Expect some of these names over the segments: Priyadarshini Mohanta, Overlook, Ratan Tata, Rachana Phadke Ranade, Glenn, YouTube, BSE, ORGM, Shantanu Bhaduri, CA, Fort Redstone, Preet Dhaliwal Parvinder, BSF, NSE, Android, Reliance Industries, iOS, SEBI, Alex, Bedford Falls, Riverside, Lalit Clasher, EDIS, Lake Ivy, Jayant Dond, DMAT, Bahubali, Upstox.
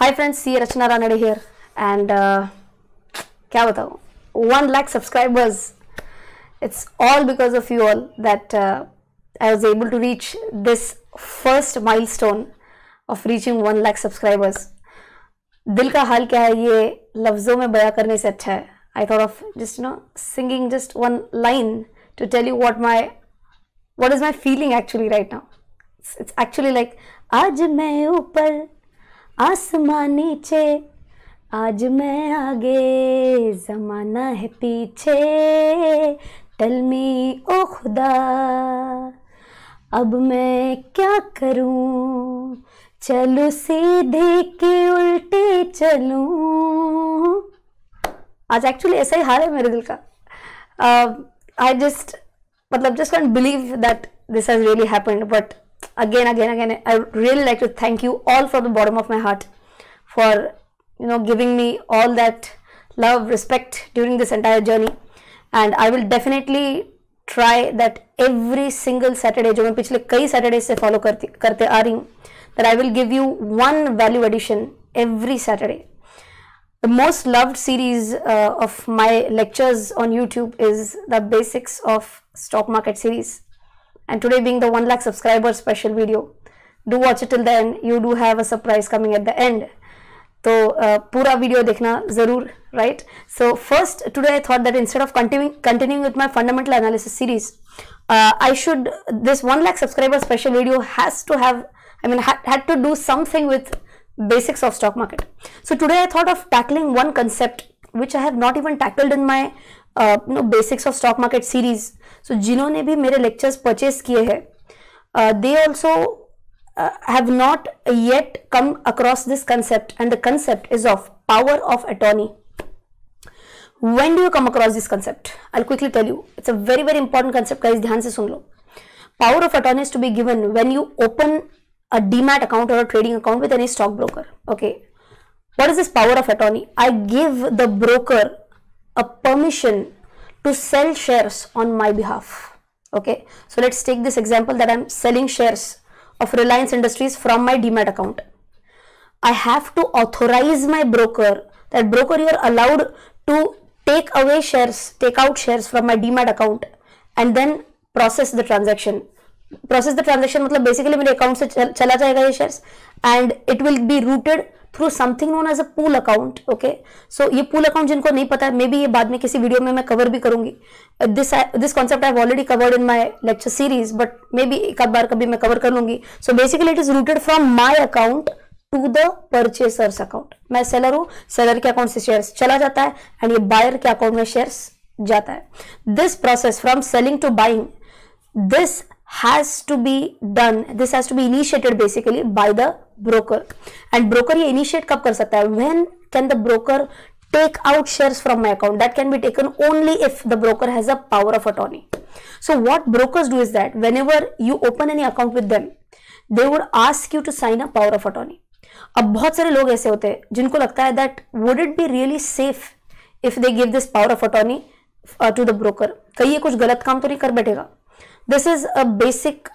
Hi friends, CA Rachana Phadke Ranade here, and kya batao, 1 lakh subscribers. It's all because of you all that I was able to reach this first milestone of reaching 1 lakh subscribers. Dil ka hal kya hai ye lafzon mein bayan karne se acha hai. I thought of just singing just one line to tell you what is my feeling actually right now. It's actually like aaj main upar आसमान नीचे, आज मैं आगे, ज़माना है पीछे, tell me ओ खुदा, अब मैं क्या करूं, चलूं सीधे के उल्टे चलूं। आज एक्चुअली ऐसा ही हाल है मेरे दिल का। I just can't believe that this has really happened, but again, I really like to thank you all from the bottom of my heart for giving me all that love, respect during this entire journey. And I will definitely try that every single Saturday, जो मैं पिछले कई Saturdays से follow करते आ रही हूँ, that I will give you one value addition every Saturday. The most loved series of my lectures on YouTube is the Basics of Stock Market series. And today being the 1 lakh subscriber special video, do watch it till the end. You do have a surprise coming at the end. So, pura video dekhna zarur, right? So, first, today I thought that instead of continuing with my fundamental analysis series, this 1 lakh subscriber special video has to have, had to do something with basics of stock market. So, today I thought of tackling one concept which I have not even tackled in my basics of stock market series. So, जिन्होंने भी मेरे lectures purchase किए हैं, they also have not yet come across this concept, and the concept is of power of attorney. When do you come across this concept? I'll quickly tell you. It's a very, very important concept, guys. ध्यान से सुन लो. Power of attorney is to be given when you open a DMAT account or a trading account with any stock broker. Okay. What is this power of attorney? I give the broker a permission to sell shares on my behalf. Okay, so let's take this example that I'm selling shares of Reliance Industries from my DMAT account. I have to authorize my broker that broker, you are allowed to take out shares from my DMAT account and then process the transaction. Process the transaction मतलब basically मेरे account से चला जाएगा ये shares, and it will be routed through something known as a pool account. Okay, so ये pool account जिनको नहीं पता है, मे बी ये बाद में किसी वीडियो में मैं कवर भी करूंगी. This concept I have already covered in my lecture series, but maybe एक बार कभी मैं कवर कर लूंगी. So basically it is routed from my account to the purchaser's account. मैं seller हूँ, seller के account से shares चला जाता है and ये buyer के account में shares जाता है. This process from selling to buying, this has to be done, this has to be initiated basically by the broker. And broker ये initiate कब कर सकता है? When can the broker take out shares from my account? That can be taken only if the broker has a power of attorney. So what brokers do is that whenever you open any account with them, they would ask you to sign a power of attorney. अब बहुत सारे लोग ऐसे होते हैं जिनको लगता है that would it be really safe if they give this power of attorney to the broker? कहीं ये कुछ गलत काम तो नहीं कर बैठेगा? This is a basic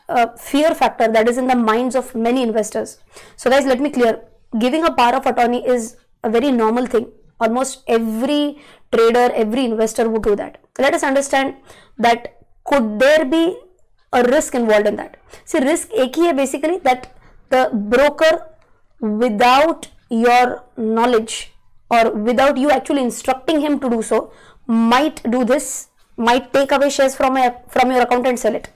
fear factor that is in the minds of many investors. So guys, let me clear. Giving a power of attorney is a very normal thing. Almost every trader, every investor would do that. Let us understand that could there be a risk involved in that? See, risk एक ही है basically that the broker without your knowledge or without you actually instructing him to do so might do this. Might take away shares from your account and sell it.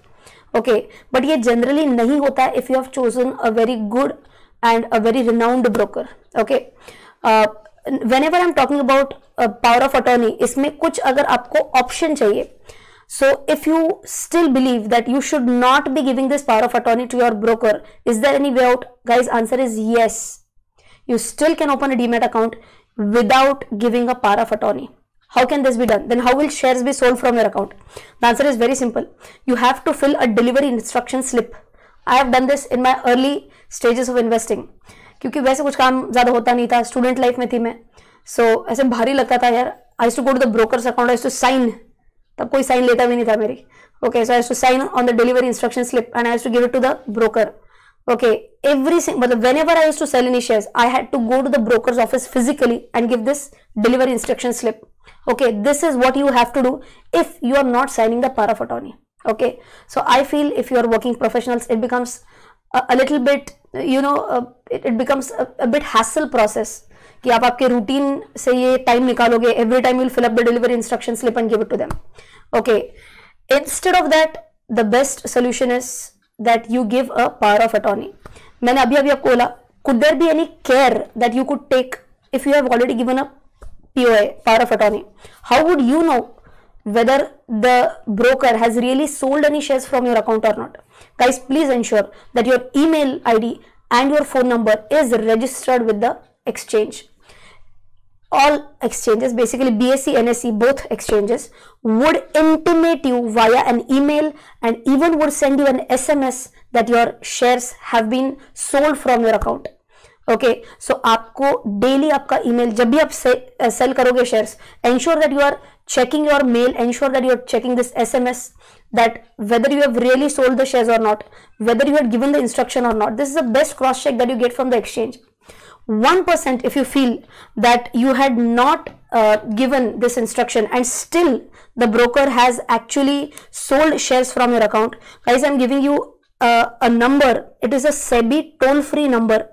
Okay, but ये generally नहीं होता है if you have chosen a very good and a very renowned broker. Okay, whenever I'm talking about power of attorney, इसमें कुछ अगर आपको option चाहिए, so if you still believe that you should not be giving this power of attorney to your broker, is there any way out? Guys, answer is yes. You still can open a DMAT account without giving a power of attorney. How can this be done? Then how will shares be sold from your account? The answer is very simple. You have to fill a delivery instruction slip. I have done this in my early stages of investing. क्योंकि वैसे कुछ काम ज़्यादा होता नहीं था. Student life में थी मैं. So ऐसे भारी लगता था यार. I used to go to the broker's account. I used to sign. तब कोई sign लेता भी नहीं था मेरी. Okay, so I used to sign on the delivery instruction slip and I used to give it to the broker. Okay, but whenever I used to sell any shares, I had to go to the broker's office physically and give this delivery instruction slip. Okay, this is what you have to do if you are not signing the power of attorney. Okay, so I feel if you are working professionals, it becomes a little bit, you know, it becomes a bit hassle process. कि आप आपके routine से ये time निकालोगे, every time you'll fill up the delivery instruction slip and give it to them. Okay, instead of that, the best solution is that you give a power of attorney. मैंने अभी आपको बोला, could there be any care that you could take if you have already given a POA, power of attorney? How would you know whether the broker has really sold any shares from your account or not? Guys, please ensure that your email ID and your phone number is registered with the exchange. All exchanges, basically BSE, NSE, both exchanges would intimate you via an email and even would send you an SMS that your shares have been sold from your account. Okay, so आपको daily आपका email, जब भी आप sell करोगे shares, ensure that you are checking your mail, ensure that you are checking this SMS, that whether you have really sold the shares or not, whether you had given the instruction or not. This is the best cross check that you get from the exchange. 1% if you feel that you had not given this instruction and still the broker has actually sold shares from your account. Guys, I'm giving you a number. It is a SEBI toll-free number,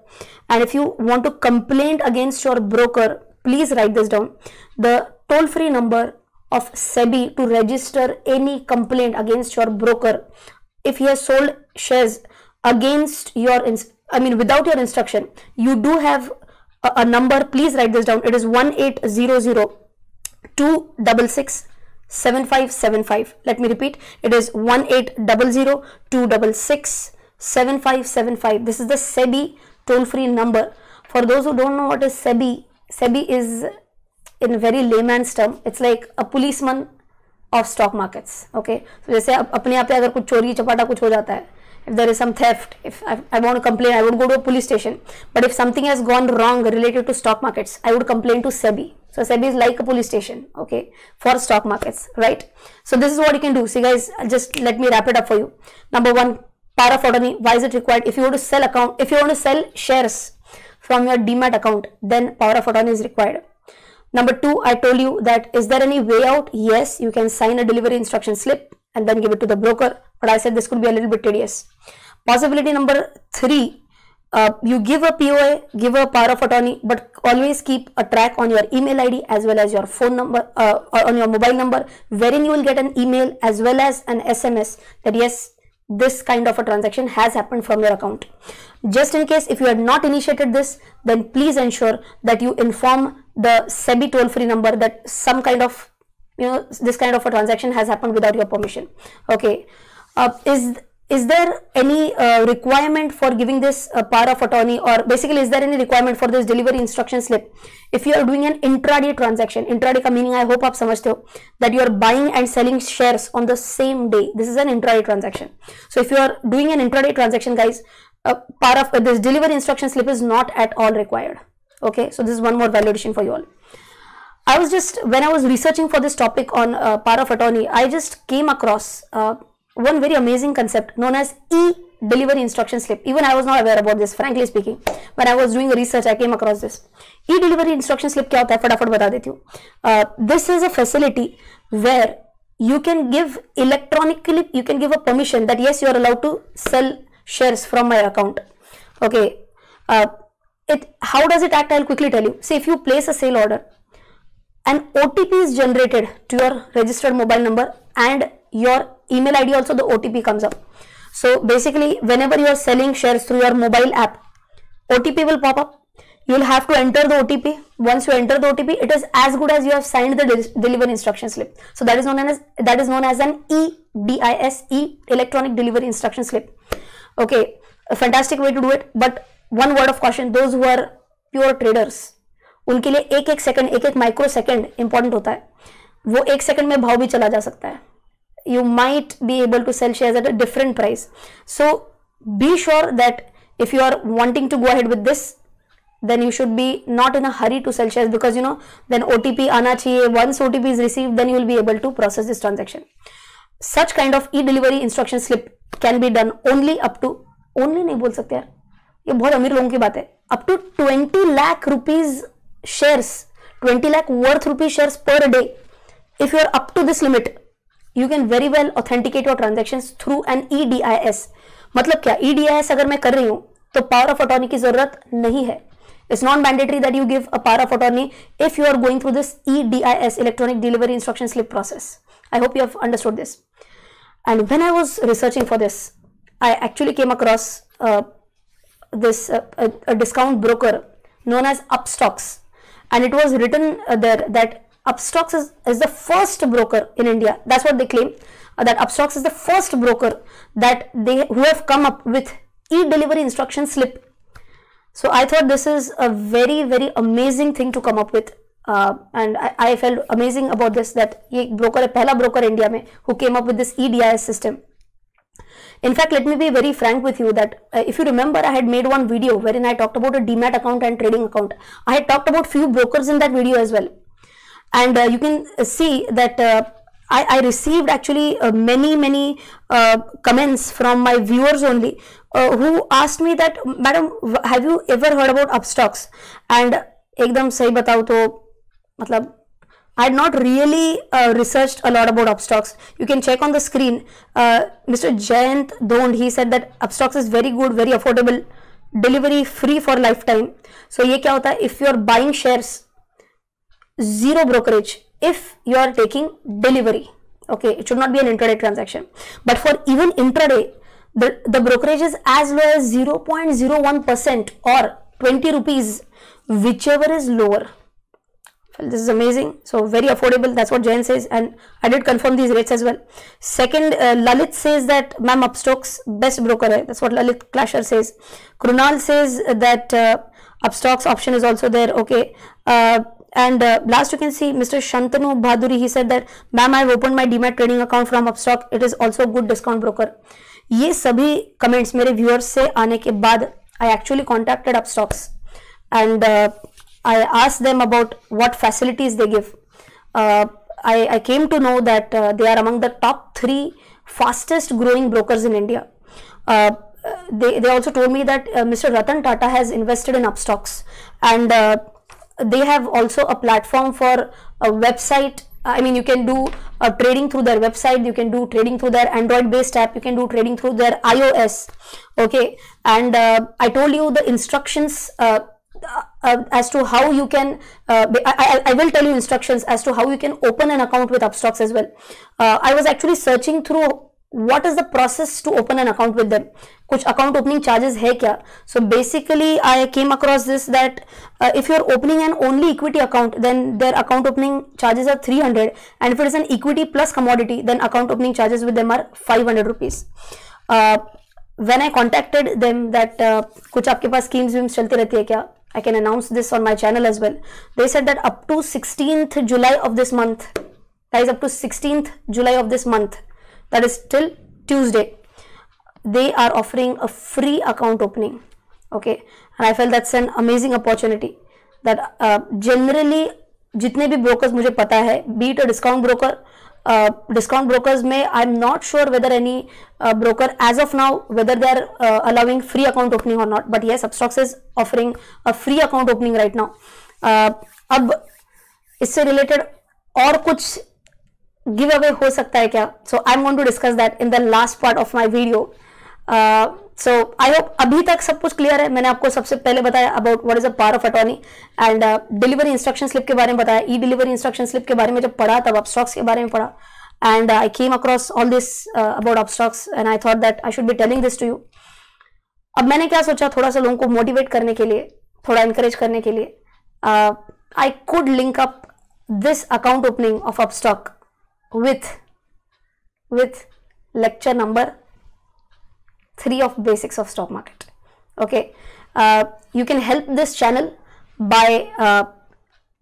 and if you want to complain against your broker, please write this down. The toll-free number of SEBI to register any complaint against your broker if he has sold shares against your without your instruction. You do have a number, please write this down. It is 1-800-266-7575. Let me repeat, it is 1-800-266-7575. This is the SEBI toll-free number. For those who don't know what is SEBI, SEBI is, in very layman's term, it's like a policeman of stock markets. Okay, so जैसे अपने आप पे अगर कुछ चोरी चपाटा कुछ हो जाता है, if there is some theft, if I want to complain, I would go to a police station. But if something has gone wrong related to stock markets, I would complain to SEBI. So SEBI is like a police station, okay, for stock markets, right? So this is what you can do. See guys, just let me wrap it up for you. Number one, power of attorney. Why is it required? If you want to sell shares from your DMAT account, then power of attorney is required. Number two, I told you that, is there any way out? Yes, you can sign a delivery instruction slip and then give it to the broker. But I said this could be a little bit tedious. Possibility number three, you give a POA, give a power of attorney, but always keep a track on your email ID as well as your phone number, or on your mobile number, wherein you will get an email as well as an SMS that yes, this kind of a transaction has happened from your account. Just in case if you had not initiated this, then please ensure that you inform the SEBI toll-free number that some kind of, you know, this kind of a transaction has happened without your permission. Okay, is there any requirement for giving this power of attorney, or basically is there any requirement for this delivery instruction slip if you are doing an intraday transaction? Intraday ka meaning, I hope aap samajhte ho, that you are buying and selling shares on the same day. This is an intraday transaction. So if you are doing an intraday transaction, guys, power of this delivery instruction slip is not at all required. Okay, so this is one more validation for you all. I was just, when I was researching for this topic on power of attorney, I just came across one very amazing concept known as e-delivery instruction slip. Even I was not aware about this, frankly speaking. When I was doing research, I came across this. E-delivery instruction slip kya hota hai? Fatafat bata deti hu. This is a facility where you can give electronically, you can give a permission that yes, you are allowed to sell shares from my account. Okay. How does it act? I'll quickly tell you. See, if you place a sale order, an OTP is generated to your registered mobile number and your email ID also, the OTP comes up. So basically, whenever you are selling shares through your mobile app, OTP will pop up. You will have to enter the OTP. Once you enter the OTP, it is as good as you have signed the delivery instruction slip. So that is known as an EDIS, electronic delivery instruction slip. Okay, a fantastic way to do it. But one word of caution: those who are pure traders, उनके लिए एक-एक second, एक-एक micro second important होता है. वो एक second में भाव भी चला जा सकता है. You might be able to sell shares at a different price. So be sure that if you are wanting to go ahead with this, then you should be not in a hurry to sell shares, because you know then OTP आना चाहिए. Once OTP is received, then you will be able to process this transaction. Such kind of e-delivery instruction slip can be done only up to only नहीं बोल सकते यार, ये बहुत अमीर लोगों की बात है। Up to 20 lakh rupees shares, 20 lakh worth rupees shares per day, if you are up to this limit you can very well authenticate your transactions through an EDIS। मतलब क्या, EDIS अगर मैं कर रही हूं तो पावर ऑफ अटॉर्नी की जरूरत नहीं है। It's not mandatory that you give a power of attorney if you are going through this EDIS, electronic delivery instruction slip process. I hope you have understood this. And when I was researching for this, I actually came across a discount broker known as Upstox, and it was written there that Upstox is the first broker in India. That's what they claim, that Upstox is the first broker that who have come up with e-delivery instruction slip. So I thought this is a very, very amazing thing to come up with, and I felt amazing about this that ये broker है, पहला broker India में who came up with this EDIS system. In fact, let me be very frank with you that if you remember, I had made one video wherein I talked about a DMAT account and trading account. I had talked about few brokers in that video as well, and you can see that I received actually many comments from my viewers only, who asked me that, madam, have you ever heard about Upstox? And एकदम सही बताऊँ तो मतलब I had not really researched a lot about Upstox. You can check on the screen. Mr. Jayant Dond, he said that Upstox is very good, very affordable, delivery free for lifetime. So ये क्या होता है, if you are buying shares, zero brokerage, if you are taking delivery, okay, it should not be an intraday transaction, but for even intraday the brokerage is as low as 0.01% or 20 rupees, whichever is lower. Well, this is amazing, so very affordable, that's what Jayan says, and I did confirm these rates as well. Second, Lalit says that ma'am Upstox best broker hai. That's what Lalit Clasher says. Krunal says that Upstox option is also there, okay. And last you can see Mr. Shantanu Bhaduri, he said that ma'am, I have opened my DMAT trading account from Upstox, it is also a good discount broker. ये सभी comments मेरे viewers से आने के बाद I actually contacted Upstox and I asked them about what facilities they give. I came to know that they are among the top 3 fastest growing brokers in India. They also told me that Mr. Ratan Tata has invested in Upstox, and they have also a platform for a website. I mean, you can do trading through their website, you can do trading through their Android based app, you can do trading through their iOS, okay. And I told you the instructions as to how you can I will tell you instructions as to how you can open an account with Upstox as well. I was actually searching through what is the process to open an account with them, kuch account opening charges hai kya. So basically I came across this that if you are opening an only equity account, then their account opening charges are 300, and if it is an equity plus commodity, then account opening charges with them are 500 rupees. When I contacted them that kuch aapke paas schemes chalti rehti hai kya, I can announce this on my channel as well. They said that up to 16th July of this month, that is up to 16th July of this month, that is till Tuesday, they are offering a free account opening, okay. And I felt that's an amazing opportunity that generally jitne bhi brokers mujhe pata hai, be it a discount broker, discount brokers mein I'm not sure whether any broker as of now whether they are allowing free account opening or not, but yes, Upstox is offering a free account opening right now. Ab isse related aur kuch giveaway ho sakta hai kya? So I'm going to discuss that in the last part of my video. So I hope abhi tak sab kuch clear hai. मैंने आपको सबसे पहले बताया about what is a power of attorney and delivery instruction slip के बारे में बताया, e-delivery instruction slip के बारे में जब पढ़ा तब Upstox के बारे में पढ़ा, and I came across all this about Upstox and I thought that I should be telling this to you. अब मैंने क्या सोचा, थोड़ा सा लोगों को motivate करने के लिए, थोड़ा encourage करने के लिए, I could link up this account opening of Upstox with lecture number 3 of basics of stock market, okay. You can help this channel by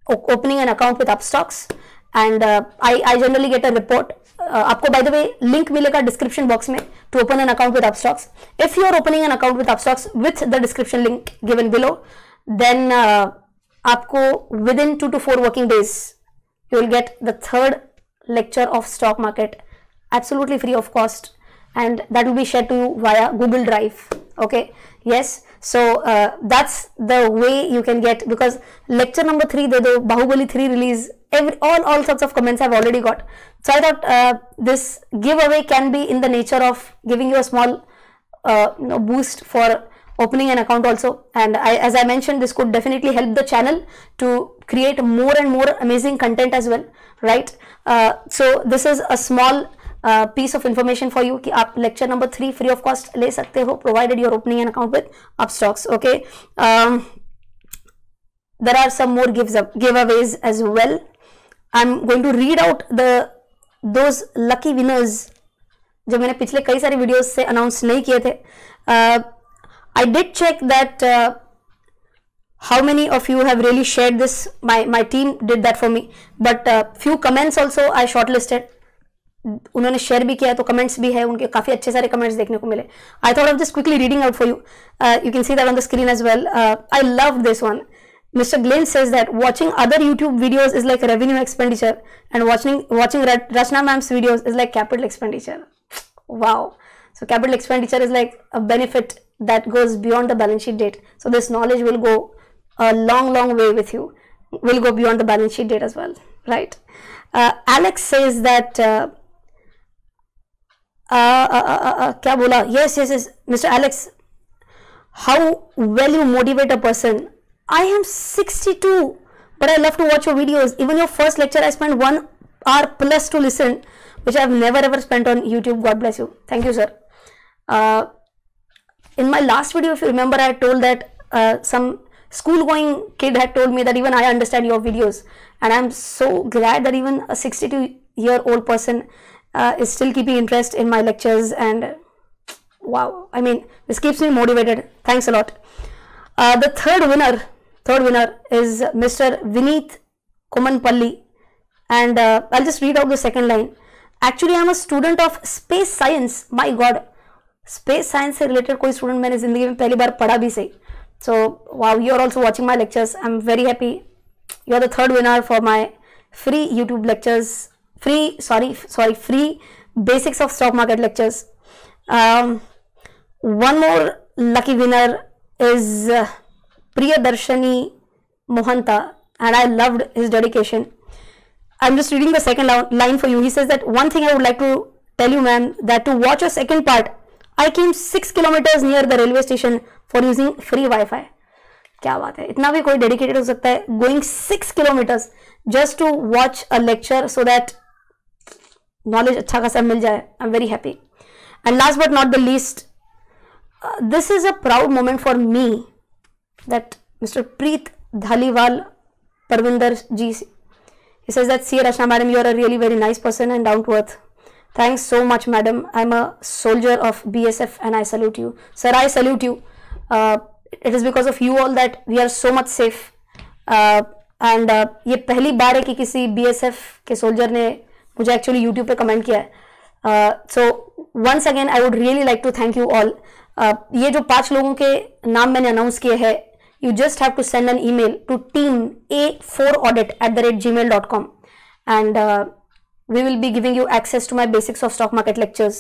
opening an account with Upstox, and I generally get a report. Aapko by the way link milega description box mein to open an account with Upstox. If you are opening an account with Upstox with the description link given below, then aapko within 2 to 4 working days you will get the 3rd lecture of stock market absolutely free of cost, and that will be shared to you via Google Drive. Okay, yes. So that's the way you can get, because lecture number 3, the Bahubali 3 release, all sorts of comments I've already got. So I thought this giveaway can be in the nature of giving you a small boost for opening an account also. And as I mentioned, this could definitely help the channel to create more and more amazing content as well, right? So this is a small piece of information for you कि आप lecture number 3 free of cost ले सकते हो, provided you're opening an account with Upstox. Okay, there are some more giveaways as well. I'm going to read out those lucky winners जो मैंने पिछले कई सारे videos से announce नहीं किए थे. I did check that how many of you have really shared this. My team did that for me, but few comments also I shortlisted. उन्होंने share भी किया तो comments भी है उनके, काफी अच्छे सारे comments देखने को मिले. I thought of just quickly reading out for you. You can see that on the screen as well. I love this one. Mr. Glenn says that watching other YouTube videos is like revenue expenditure, and watching Rachana ma'am's videos is like capital expenditure. Wow. So capital expenditure is like a benefit that goes beyond the balance sheet date. So this knowledge will go a long way with you, will go beyond the balance sheet date as well, right? Alex says that kya bola? Yes, Mr. Alex, how well you motivate a person. I am 62, but I love to watch your videos. Even your first lecture, I spent 1 hour plus to listen, which I have never ever spent on YouTube. God bless you. Thank you, sir. In my last video, if you remember, I told that some school going kid had told me that even I understand your videos, and I'm so glad that even a 62-year-old person is still keeping interest in my lectures. And wow, I mean, this keeps me motivated. Thanks a lot. The third winner is Mr. Vineet Kumanpalli, and I'll just read out the second line. Actually, I'm a student of space science. My God. Space science से related कोई student मैंने जिंदगी में पहली बार पढ़ा भी सही. So wow, you are also watching my lectures. I am very happy. You are the third winner for my free YouTube lectures, free basics of stock market lectures. One more lucky winner is Priyadarshini Mohanta, and I loved his dedication. I am just reading the second line for you. He says that one thing I would like to tell you ma'am that to watch your second part, I came 6 kilometers near the railway station for using free Wi-Fi. क्या बात है, इतना भी कोई dedicated हो सकता है, going 6 kilometers just to watch a lecture so that knowledge अच्छा खासा मिल जाए. I'm very happy. And last but not the least, this is a proud moment for me that Mr. Preet Dhaliwal Parvinder ji, he says that CA Rachana madam, you are a really very nice person and down to earth. Thanks so much, madam. I'm a soldier of BSF and I salute you. Sir, I salute you. It is because of you all that we are so much safe. And ये पहली बार है कि किसी BSF के soldier ने मुझे actually YouTube पे comment किया है. So once again, I would really like to thank you all. ये जो 5 लोगों के नाम मैंने announce किए हैं, you just have to send an email to teama4audit@gmail.com, and we will be giving you access to my basics of stock market lectures.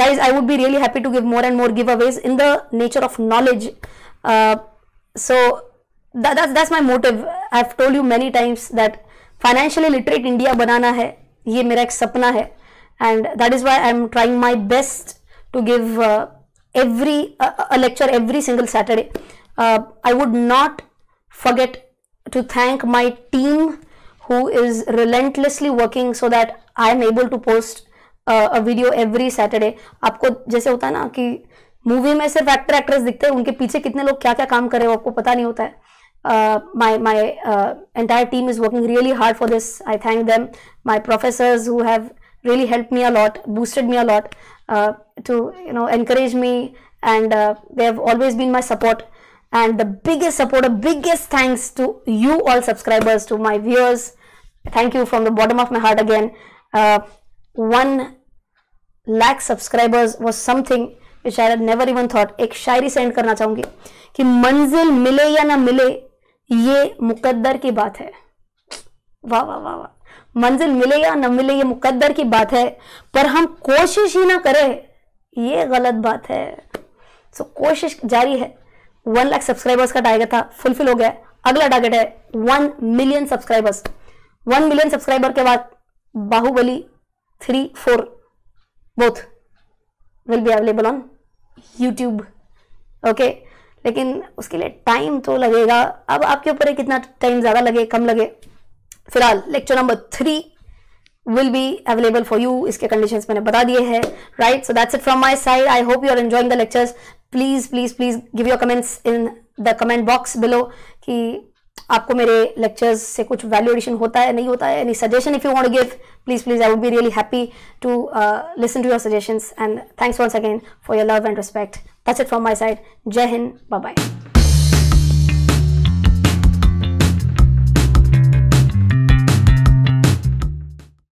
Guys, I would be really happy to give more and more giveaways in the nature of knowledge. So that's my motive. I've told you many times that financially literate India banana hai. Ye mera ek sapna hai, and that is why I'm trying my best to give a lecture every single Saturday. I would not forget to thank my team, who is relentlessly working so that I am able to post a video every Saturday. आपको जैसे होता है ना कि movie में सिर्फ actor actress दिखते हैं, उनके पीछे कितने लोग क्या क्या काम कर रहे हो आपको पता नहीं होता है. My entire team is working really hard for this. I thank them. My professors who have really helped me a lot, boosted me a lot to encourage me, and they have always been my support. And the biggest support, the biggest thanks to you all subscribers, to my viewers. Thank you from the bottom of my heart again. 1 lakh subscribers was something which I had never even thought. एक शायरी send करना चाहूँगी कि मंजिल मिले या ना मिले ये मुकद्दर की बात है. वाह वाह वाह वाह. मंजिल मिले या ना मिले ये मुकद्दर की बात है, पर हम कोशिश ही ना करें ये गलत बात है. सो कोशिश जारी है। 1 लाख सब्सक्राइबर्स का टारगेट था, फुलफिल हो गया। अगला टारगेट है 1 मिलियन सब्सक्राइबर्स। 1 मिलियन सब्सक्राइबर के बाद Baahubali 3, 4 both will be available on YouTube, okay. लेकिन उसके लिए टाइम तो लगेगा, अब आपके ऊपर है कितना टाइम ज़्यादा लगे कम लगे। फिलहाल lecture number 3 will be available for you, इसके conditions मैंने बता दिए हैं, right? So that's it from my side. I hope you are enjoying the lectures. Please, please, please give your comments in the comment box below कि आपको मेरे lectures से कुछ value addition होता है नहीं होता है, any suggestion if you want to give, please, please, I would be really happy to listen to your suggestions and thanks once again for your love and respect. That's it from my side. Jai Hind, bye bye.